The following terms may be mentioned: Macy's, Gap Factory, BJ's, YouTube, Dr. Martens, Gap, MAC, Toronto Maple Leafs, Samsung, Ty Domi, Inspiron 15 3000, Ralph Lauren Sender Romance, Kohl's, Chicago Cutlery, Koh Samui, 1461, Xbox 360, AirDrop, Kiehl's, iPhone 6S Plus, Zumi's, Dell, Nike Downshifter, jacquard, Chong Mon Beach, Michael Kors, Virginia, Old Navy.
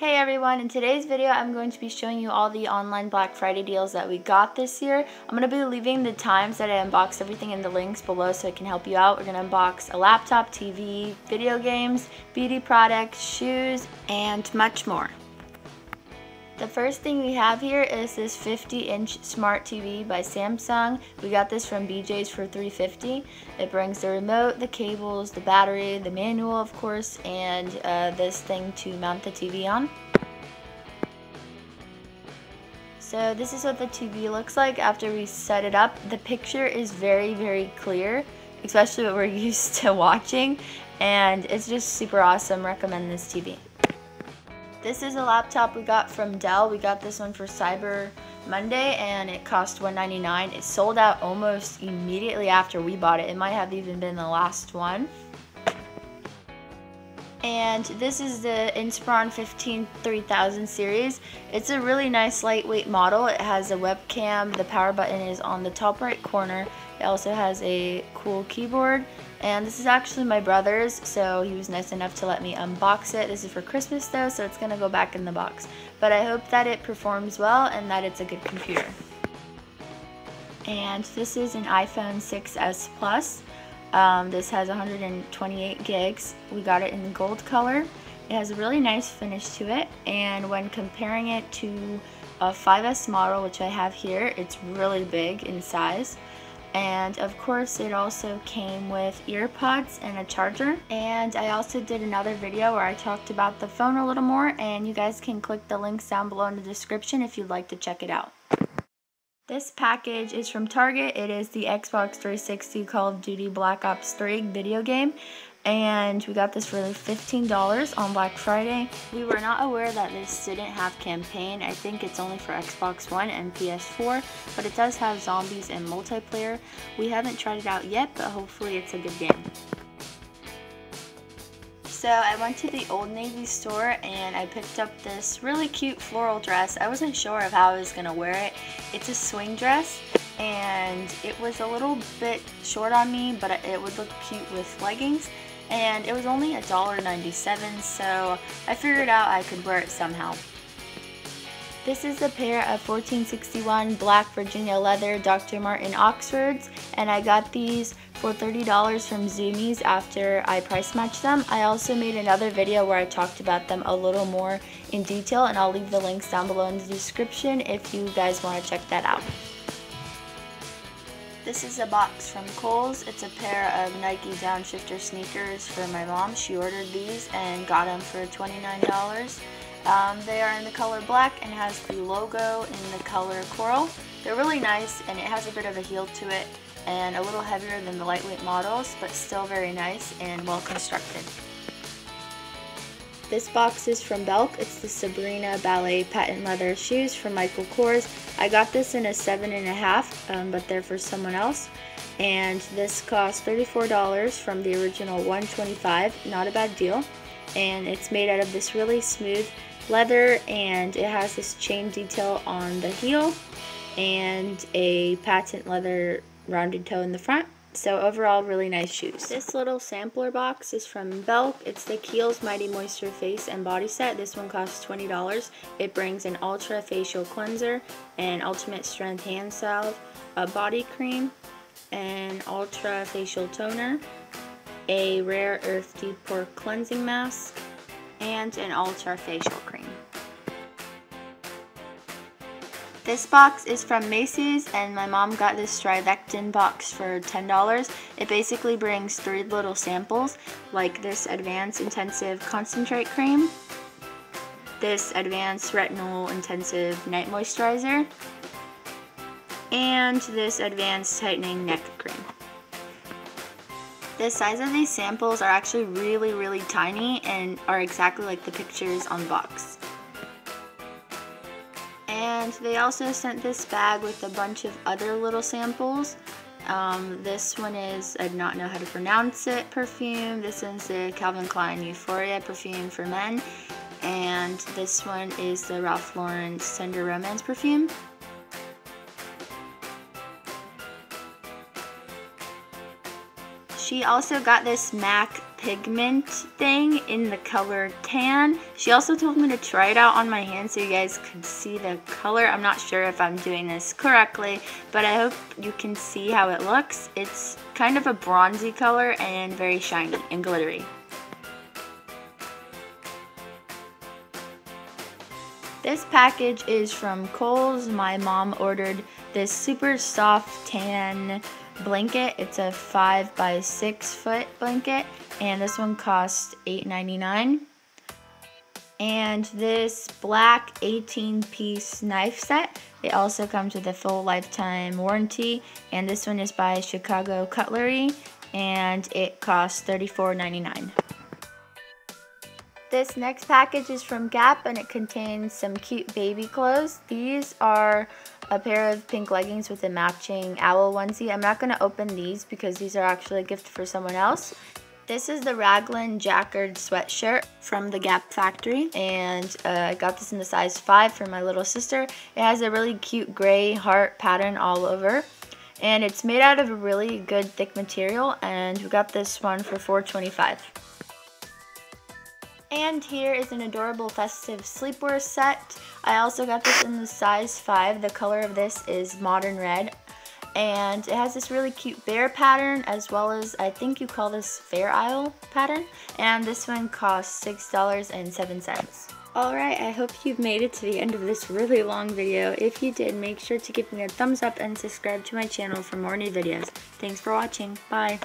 Hey everyone, in today's video I'm going to be showing you all the online Black Friday deals that we got this year. I'm going to be leaving the times that I unbox everything in the links below so it can help you out. We're going to unbox a laptop, TV, video games, beauty products, shoes, and much more. The first thing we have here is this 50-inch smart TV by Samsung. We got this from BJ's for $3.50. It brings the remote, the cables, the battery, the manual of course, and this thing to mount the TV on. So this is what the TV looks like after we set it up. The picture is very, very clear, especially what we're used to watching, and it's just super awesome. Recommend this TV. This is a laptop we got from Dell. We got this one for Cyber Monday and it cost $199. It sold out almost immediately after we bought it. It might have even been the last one. And this is the Inspiron 15 3000 series. It's a really nice lightweight model. It has a webcam. The power button is on the top right corner. It also has a cool keyboard. And this is actually my brother's, so he was nice enough to let me unbox it. This is for Christmas though, so it's gonna go back in the box. But I hope that it performs well and that it's a good computer. And this is an iPhone 6S Plus. This has 128 gigs. We got it in the gold color. It has a really nice finish to it. And when comparing it to a 5S model, which I have here, it's really big in size. And of course it also came with earpods and a charger. And I also did another video where I talked about the phone a little more, and you guys can click the links down below in the description if you'd like to check it out. This package is from Target. It is the Xbox 360 Call of Duty Black Ops 3 video game. And we got this for $15 on Black Friday. We were not aware that this didn't have campaign. I think it's only for Xbox One and PS4, but it does have zombies and multiplayer. We haven't tried it out yet, but hopefully it's a good game. So I went to the Old Navy store and I picked up this really cute floral dress. I wasn't sure of how I was gonna wear it. It's a swing dress. And it was a little bit short on me, but it would look cute with leggings. And it was only $1.97, so I figured out I could wear it somehow. This is a pair of 1461 black Virginia leather Dr. Martens Oxfords, and I got these for $30 from Zumi's after I price matched them. I also made another video where I talked about them a little more in detail, and I'll leave the links down below in the description if you guys want to check that out. This is a box from Kohl's. It's a pair of Nike Downshifter sneakers for my mom. She ordered these and got them for $29. They are in the color black and has the logo in the color coral. They're really nice and it has a bit of a heel to it and a little heavier than the lightweight models, but still very nice and well constructed. This box is from Belk. It's the Sabrina Ballet patent leather shoes from Michael Kors. I got this in a 7.5, but they're for someone else. And this cost $34 from the original $125. Not a bad deal. And it's made out of this really smooth leather, and it has this chain detail on the heel and a patent leather rounded toe in the front. So overall, really nice shoes. This little sampler box is from Belk. It's the Kiehl's Mighty Moisture Face and Body Set. This one costs $20. It brings an Ultra Facial Cleanser, an Ultimate Strength Hand Salve, a body cream, an Ultra Facial Toner, a Rare Earth Deep Pore Cleansing Mask, and an Ultra Facial Cream. This box is from Macy's, and my mom got this Strivectin box for $10. It basically brings three little samples, like this Advanced Intensive Concentrate Cream, this Advanced Retinol Intensive Night Moisturizer, and this Advanced Tightening Neck Cream. The size of these samples are actually really, really tiny and are exactly like the pictures on the box. And they also sent this bag with a bunch of other little samples. This one is, I do not know how to pronounce it, perfume. This one's the Calvin Klein Euphoria perfume for men. And this one is the Ralph Lauren Sender Romance perfume. She also got this MAC pigment thing in the color tan. She also told me to try it out on my hand so you guys could see the color. I'm not sure if I'm doing this correctly, but I hope you can see how it looks. It's kind of a bronzy color and very shiny and glittery. This package is from Kohl's. My mom ordered this super soft tan blanket. It's a 5 by 6 foot blanket, and this one costs $8.99. And this black 18-piece knife set. It also comes with a full lifetime warranty, and this one is by Chicago Cutlery, and it costs $34.99. This next package is from Gap, and it contains some cute baby clothes. These are a pair of pink leggings with a matching owl onesie. I'm not going to open these because these are actually a gift for someone else. This is the raglan jacquard sweatshirt from the Gap Factory, and I got this in the size 5 for my little sister. It has a really cute gray heart pattern all over, and it's made out of a really good thick material, and we got this one for $4.25. And here is an adorable festive sleepwear set. I also got this in the size 5. The color of this is modern red. And it has this really cute bear pattern, as well as, I think you call this Fair Isle pattern. And this one costs $6.07. Alright, I hope you've made it to the end of this really long video. If you did, make sure to give me a thumbs up and subscribe to my channel for more new videos. Thanks for watching. Bye.